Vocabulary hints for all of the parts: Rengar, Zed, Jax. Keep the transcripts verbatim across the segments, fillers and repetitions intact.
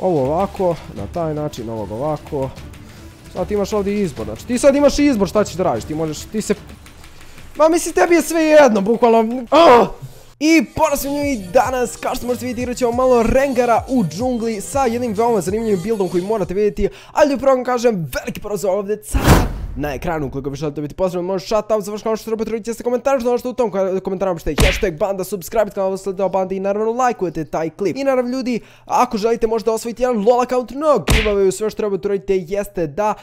ovo ovako, na taj način, ovog ovako. Sad ti imaš ovdje izbor, znači ti sad imaš izbor šta ćeš da radiš, ti možeš, ti se... Ma mislim, tebi je sve jedno, bukvalno... I porasljeno i danas, kao što možete vidjeti, igrat ćemo malo Rengara u džungli sa jednim veoma zanimljivim buildom koji morate vidjeti, ali u prvom kažem, veliki prozor ovdje, caaa! Na ekranu, ukoliko bi želite dobiti pozdravljeno, možeš shoutout za vaš kanal, što treba potrebiti jeste komentar, što ono što u tom komentaru možete i hashtag banda, subscribe kanal, da sledite o bandi i naravno lajkujete taj klip. I naravno ljudi, ako želite možda osvojiti jedan LOL account, no giveaway, sve što treba potrebiti jeste da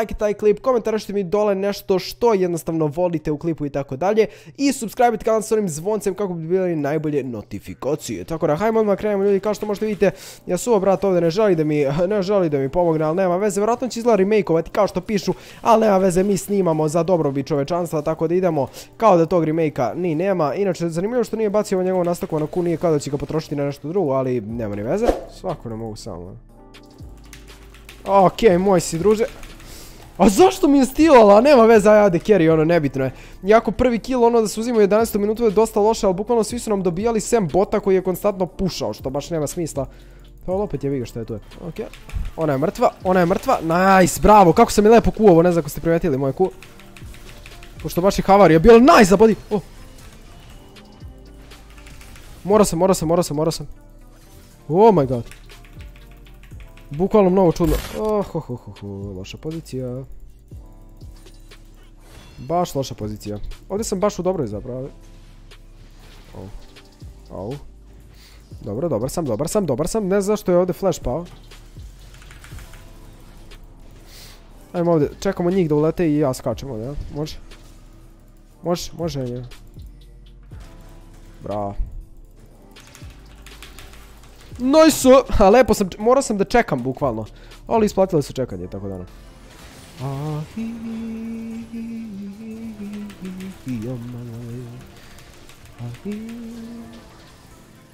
like taj klip, komentarišite mi dole nešto što jednostavno volite u klipu i tako dalje i subscribe kanal s onim zvoncem kako bi bili najbolje notifikacije. Tako da, hajmo odmah krenemo ljudi, kao što možete vidite, ja suvo brat ovdje ne želi da mi, ne želi da mi pomogne, ali nema veze, vjerojatno će izgleda remakeovati kao što pišu, ali nema veze, mi snimamo za dobrobit čovečanstva, tako da idemo kao da tog remake-a ni nema. Inače, zanimljivo što nije bacio njegovu nastavku na Q, nije kao da će ga potrošiti na nešto drugo, ali nema ni veze. Svako ne mogu samo. Okej, moj si druže. A zašto mi je stilala? Nema veze, aj ade carry, ono, nebitno je. Jako prvi kill, ono da se uzimao jedanaestoj minutu je dosta loše, ali bukvalno svi su nam dobijali sem bota koji je konstantno pušao, što baš nema smisla. Ali opet je vidio šta je tu je. Okej. Ona je mrtva, ona je mrtva. Najs, bravo, kako se mi lepo Q ovo, ne znam ako ste primetili moje Q. Pošto baš je havarija, bilo najs, zabodi. Morao sam, morao sam, morao sam, morao sam. Oh my god. Bukvalno mnogo čudno. Oh, ho, ho, ho, loša pozicija. Baš loša pozicija. Ovdje sam baš u dobroj zapravo. Au. Au. Dobro, dobar sam, dobar sam, dobar sam, ne znam zašto je ovdje flash pao. Ajmo ovdje, čekamo njih da ulete i ja skačem ovdje, ja? Može? Može, može, ja. Bravo. Nice! Ha, lepo sam, morao sam da čekam bukvalno. Ali isplatilo se čekanje, tako da nam.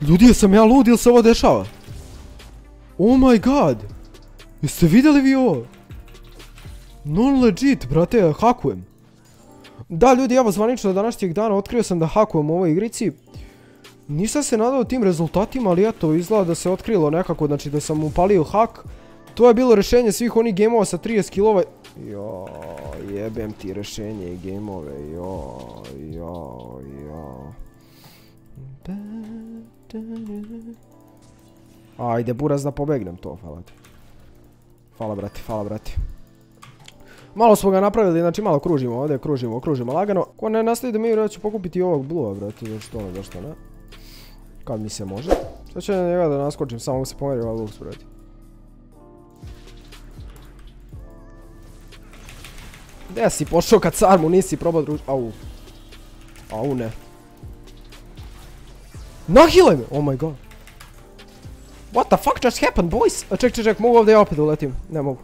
Ljudi, jesam ja lud ili se ovo dešava? Oh my god! Jeste vidjeli vi ovo? Non legit, brate, hakujem. Da, ljudi, evo zvanično današnjeg dana otkrio sam da hakujem u ovoj igrici. Nisam se nadao tim rezultatima, ali eto, izgleda da se otkrilo nekako, znači da sam upalio hak. To je bilo rješenje svih onih gameova sa trideset skillova. Jo, jebem ti rješenje i gameove, jo, jo, jo. Ajde, buraz da pobegnem to, hvala ti. Hvala brati, hvala brati. Malo smo ga napravili, znači malo kružimo ovdje, kružimo, kružimo lagano. Ko ne nastavi da mi ja ću pokupiti ovog blue-a brati, zašto ono, zašto ne. Kad mi se može. Sad ću na njega da naskočim, samo se pomeri ovaj lux brati. Gde si pošao kad sarmu nisi probao druži... Au. Au ne. Nahilaj me! Oh my god. What the fuck just happened boys? Ček, ček, ček, mogu ovdje ja opet uletim. Ne mogu.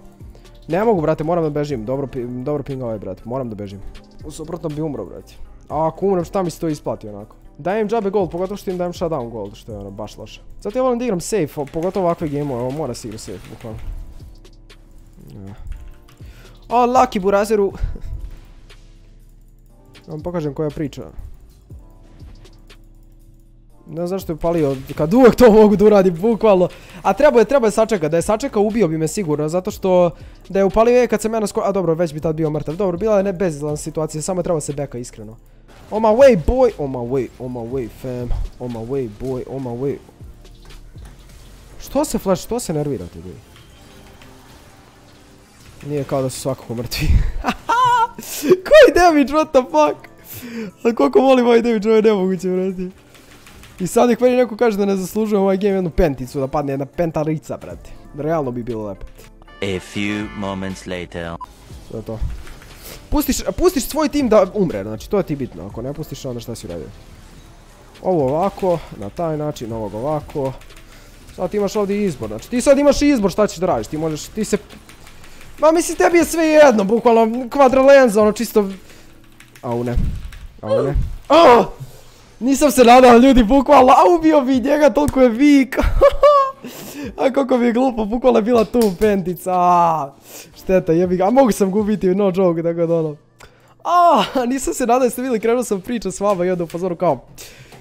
Ne mogu brate, moram da bežim. Dobro pinga ovaj brate, moram da bežim. Suprotno bi umro brate. A ako umrem šta mi se to isplati onako? Dajem džabe gold, pogotovo što im dajem shutdown gold, što je ono baš loše. Zato ja volim da igram safe, pogotovo ovakve game-ove, ovo mora se igra safe, bukvalno. O, lucky burazeru. Da vam pokažem koja priča. Ne znam zašto je palio, kad uvek to mogu da uradi, bukvalno. A treba je, treba je sačeka, da je sačeka ubio bi me sigurno, zato što da je upalio je kad sam ja na skoro, a dobro, već bi tad bio mrtav. Dobro, bila je ne bezizlazna situacija, samo treba se beka, iskreno. On my way boy, on my way, on my way fam, on my way boy, on my way. Što se flash, što se nervirate ljudi? Nije kao da su svakako mrtvi. Koji damage, what the fuck? Ali koliko volim ovaj damage, ovo je nemoguće vrati. I sad nek meni neko kaže da ne zaslužujem ovaj game jednu penticu, da padne jedna pentarica, brate. Realno bi bilo lepo. To je to. Pustiš svoj tim da umre, znači to je ti bitno. Ako ne pustiš, onda šta si uradio? Ovo ovako, na taj način, ovog ovako. Sad ti imaš ovdje izbor, znači ti sad imaš izbor šta ćeš da radiš, ti možeš, ti se... Ma mislim, tebi je sve jedno, bukvalno, kvadralenza, ono čisto... Au ne, au ne. Oh! Nisam se nadao, ljudi, bukvalno, a ubio bi njega, toliko je vik. A koliko mi je glupo, bukvalno je bila tu pentica, aaa. Šteta, jebi ga, a mogu sam gubiti, no joke, tako da ono. Aaa, nisam se nadao, jeste vidjeli, krenuo sam priča s vama i onda u pozoru kao...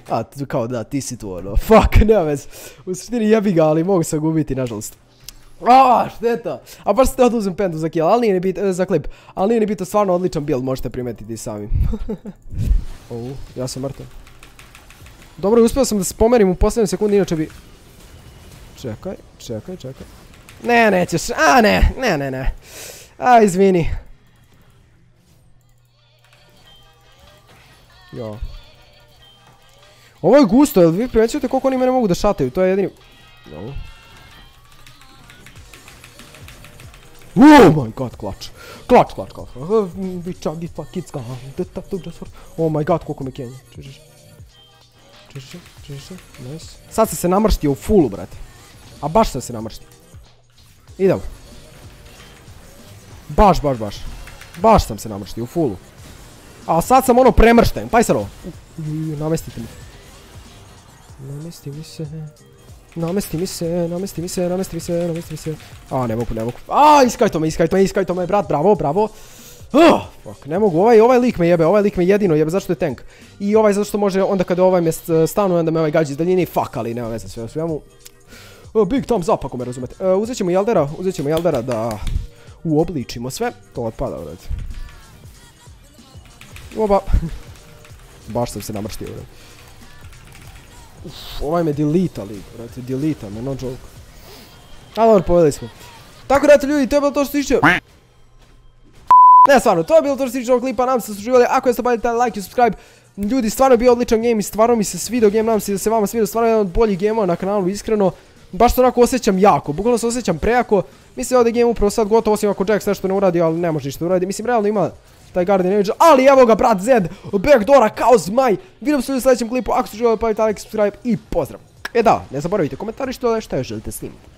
A, kao da, ti si tu ono, fuck, nema vez. U suštini jebi ga, ali mogu sam gubiti, nažalost. Aaaa, šteta. A baš ste oduzim pentu za kill, ali nije ni bit, za klip. Ali nije ni bito, stvarno odličan build, možete primetiti sami. Ou, ja sam mrtav. Dobro, uspio sam da se pomerim u posljednjem sekundi, inače bi... Čekaj, čekaj, čekaj. Ne, nećeš, a ne, ne, ne, ne. A, izvini. Jo. Ovo je gusto, jel vi primećujete koliko oni mene mogu da šataju, to je jedini... Jo. Oh my god, klač. Klač, klač, klač. Vičagi, fakicka. Oh my god, koliko me kenje. Čežiš. Čežiš, čežiš, nice. Sad sam se namrštio u fullu, brate. A baš sam se namrštio. Idemo. Baš, baš, baš. Baš sam se namrštio u fullu. A sad sam ono premršten, paj sad ovo. Namestite mi. Namesti mi se. Namesti mi se, namesti mi se, namesti mi se, namesti mi se. A, ne mogu, ne mogu. A, iskajto me, iskajto me, iskajto me, brat, bravo, bravo. Fuck, ne mogu, ovaj, ovaj lik me jebe, ovaj lik me jedino jebe, zašto je tank. I ovaj zašto može, onda kada ovaj me stanuje, onda me ovaj gađa iz daljine i fuck, ali nema veze, sve, sve mu. Big thumbs up, ako me razumete. Uzet ćemo Jeldera, uzet ćemo Jeldera da uobličimo sve. To odpada, vred. Oba. Baš sam se namrštio, vred. Uff, ovaj me delita lig, brate, delita me, no joke. A dobro, povedali smo. Tako da, ljudi, to je bilo to što se tiče... Ne, stvarno, to je bilo to što se tiče ovog klipa, nam se služivali, ako jeste bavili taj like i subscribe. Ljudi, stvarno je bio odličan game i stvarno mi se svidio game, nam se da se vama svidio, stvarno je jedan od boljih gamea na kanalu, iskreno. Baš to onako osjećam jako, bukvalno se osjećam prejako. Mislim da ovdje game upravo sad gotovo, osim ako Jax nešto ne uradi, ali ne može ništa uradi, mislim, realno ima... taj Guardian Angel, ali evo ga brat Zed, backdoora kao zmaj. Vidimo se u sljedećem klipu, ako ste želeli, pavite like, subscribe i pozdrav. E da, ne zaboravite komentarište šta još želite snimati.